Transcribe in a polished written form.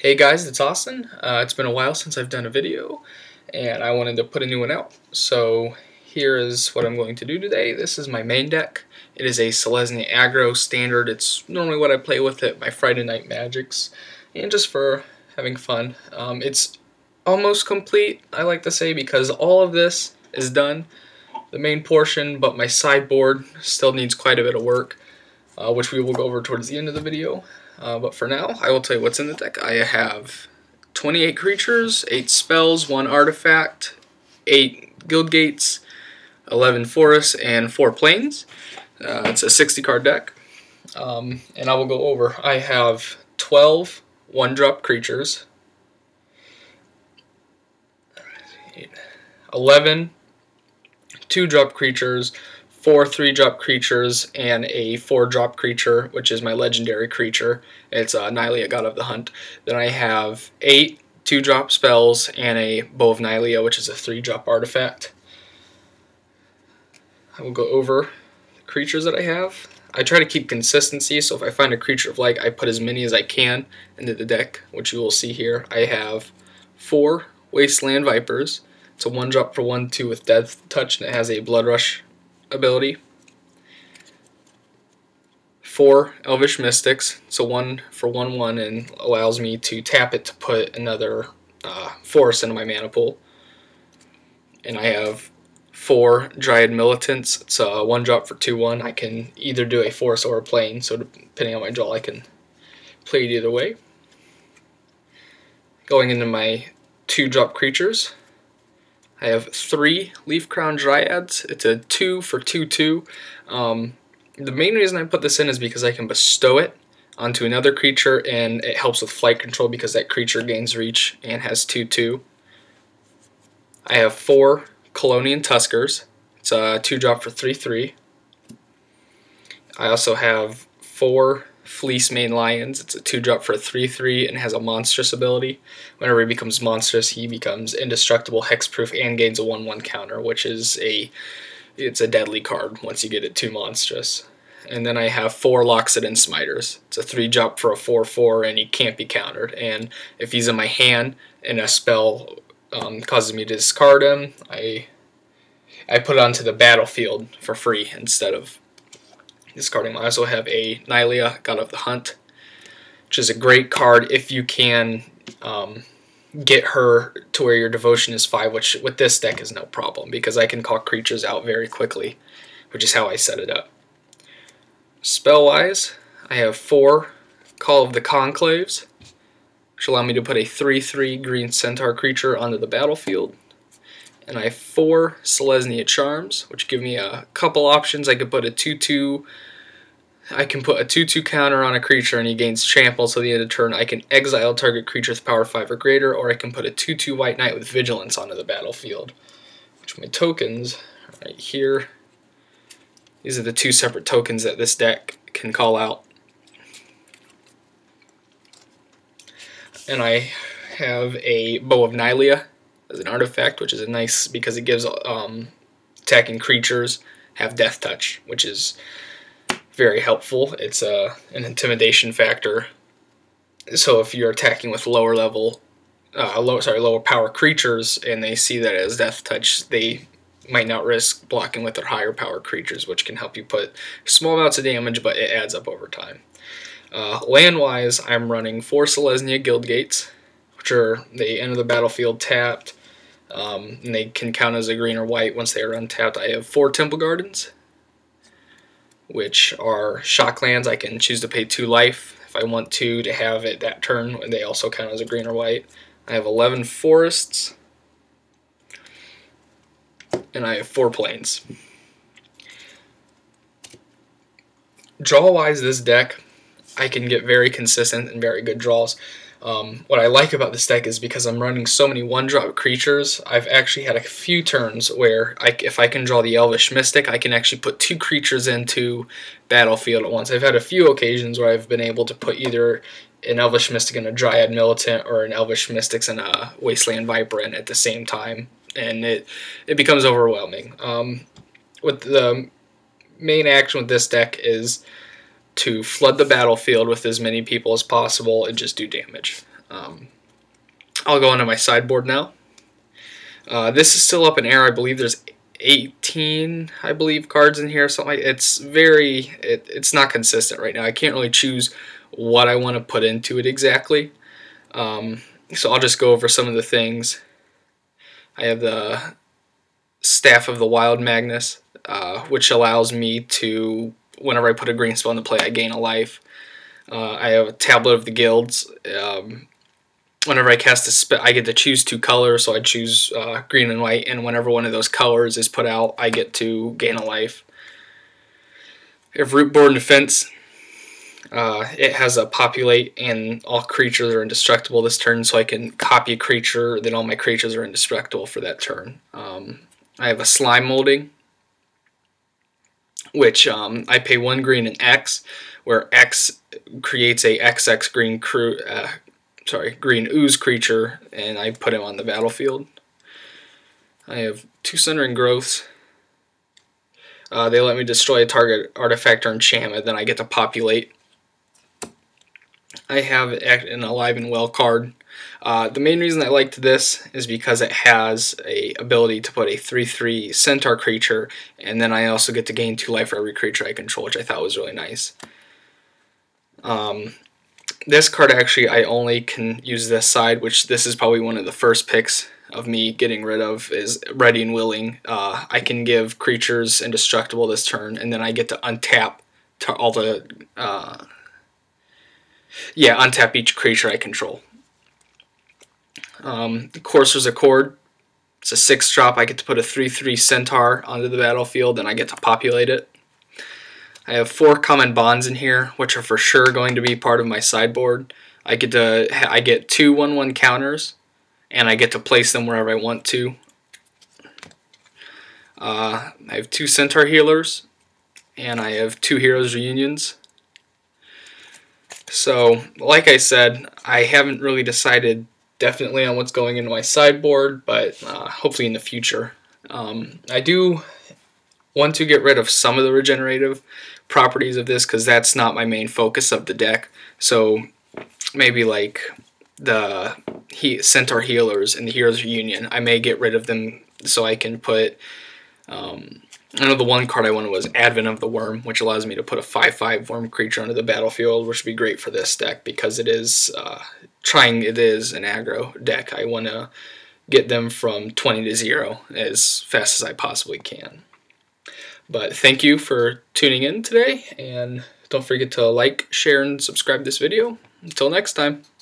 Hey guys, it's Austin. It's been a while since I've done a video, and I wanted to put a new one out. So here is what I'm going to do today. This is my main deck. It is a Selesnya Aggro standard. It's normally what I play with at my Friday Night Magics, and just for having fun. It's almost complete, I like to say, because all of this is done, the main portion, but my sideboard still needs quite a bit of work, which we will go over towards the end of the video. But for now, I will tell you what's in the deck. I have 28 creatures, 8 spells, 1 artifact, 8 guild gates, 11 forests, and 4 plains. It's a 60-card deck. And I will go over. I have 12 one-drop creatures, 11 two-drop creatures, 4 3-drop creatures, and a 4-drop creature, which is my legendary creature. It's Nylea God of the Hunt. Then I have 8 2-drop spells and a Bow of Nylea, which is a 3-drop artifact. I will go over the creatures that I have. I try to keep consistency, so if I find a creature of like, I put as many as I can into the deck, which you will see here. I have 4 Wasteland Vipers. It's a 1-drop for 1/2 with Death Touch, and it has a Blood Rush ability. 4 Elvish Mystics, so 1 for 1/1 and allows me to tap it to put another forest into my mana pool. And I have 4 Dryad Militants. It's a 1-drop for 2/1. I can either do a forest or a plain, so depending on my draw I can play it either way. Going into my 2-drop creatures, I have 3 Leaf Crown Dryads. It's a 2 for 2/2. The main reason I put this in is because I can bestow it onto another creature, and it helps with flight control because that creature gains reach and has 2/2. I have 4 Kalonian Tuskers. It's a 2-drop for 3/3. I also have 4 Fleecemane Lions. It's a 2-drop for a 3/3 and has a monstrous ability. Whenever he becomes monstrous, he becomes indestructible, hexproof, and gains a 1/1 counter, which is it's a deadly card once you get it too monstrous. And then I have 4 Loxodon Smiters. It's a 3-drop for a 4/4, and he can't be countered. And if he's in my hand and a spell causes me to discard him, I put it onto the battlefield for free instead of discarding. I also have a Nylea, God of the Hunt, which is a great card if you can get her to where your devotion is 5, which with this deck is no problem because I can call creatures out very quickly, which is how I set it up. Spell-wise, I have 4 Call of the Conclaves, which allow me to put a 3/3 green centaur creature onto the battlefield. And I have 4 Selesnya Charms, which give me a couple options. I could put a 2/2. I can put a 2/2 counter on a creature and he gains trample till the end of the turn. I can exile target creature with power 5 or greater, or I can put a 2/2 White Knight with vigilance onto the battlefield. Which are my tokens right here. These are the 2 separate tokens that this deck can call out. And I have a Bow of Nylea as an artifact, which is nice because it gives attacking creatures have Death Touch, which is very helpful. It's an intimidation factor, so if you're attacking with lower power creatures and they see that as Death Touch, they might not risk blocking with their higher power creatures, which can help you put small amounts of damage, but it adds up over time. Land-wise, I'm running 4 Selesnya guild gates, which are they enter the battlefield tapped, and they can count as a green or white once they are untapped. I have 4 Temple Gardens, which are shock lands. I can choose to pay 2 life if I want to have it that turn, and they also count as a green or white. I have 11 forests, and I have 4 plains. Draw-wise, this deck, I can get very consistent and very good draws. What I like about this deck is because I'm running so many one-drop creatures, I've actually had a few turns where if I can draw the Elvish Mystic, I can actually put 2 creatures into battlefield at once. I've had a few occasions where I've been able to put either an Elvish Mystic and a Dryad Militant or an Elvish Mystics and a Wasteland Viper in at the same time, and it becomes overwhelming. With the main action with this deck is to flood the battlefield with as many people as possible and just do damage. I'll go into my sideboard now. This is still up in air. I believe there's 18, I believe, cards in here. Something like it's very, it's not consistent right now. I can't really choose what I want to put into it exactly. So I'll just go over some of the things. I have the Staff of the Wild Magnus, which allows me to, whenever I put a green spell into play, I gain a life. I have a Tablet of the Guilds. Whenever I cast a spell, I get to choose two colors, so I choose green and white, and whenever one of those colors is put out, I get to gain a life. I have Rootborn Defense. It has a populate, and all creatures are indestructible this turn, so I can copy a creature, then all my creatures are indestructible for that turn. I have a Slime Molding, which I pay one green and X, where X creates a XX green green ooze creature, and I put him on the battlefield. I have two Sundering growths. They let me destroy a target artifact or enchantment, then I get to populate. I have an Alive and Well card. The main reason I liked this is because it has a ability to put a 3/3 centaur creature, and then I also get to gain 2 life for every creature I control, which I thought was really nice. This card, actually, I only can use this side, which this is probably one of the first picks of me getting rid of, is Ready and Willing. I can give creatures indestructible this turn, and then I get to untap all the... untap each creature I control. Courser's Accord. It's a 6-drop. I get to put a 3/3 centaur onto the battlefield, and I get to populate it. I have 4 common bonds in here, which are for sure going to be part of my sideboard. I get 2 1/1 counters, and I get to place them wherever I want to. I have 2 Centaur Healers, and I have 2 Heroes' Reunions. So, like I said, I haven't really decided definitely on what's going into my sideboard, but hopefully in the future. I do want to get rid of some of the regenerative properties of this, because that's not my main focus of the deck. So maybe like the Centaur Healers and the Heroes' Reunion, I may get rid of them so I can put... I know the one card I wanted was Advent of the Wurm, which allows me to put a 5/5 worm creature onto the battlefield, which would be great for this deck because it is an aggro deck. I want to get them from 20 to 0 as fast as I possibly can. But thank you for tuning in today, and don't forget to like, share, and subscribe this video. Until next time.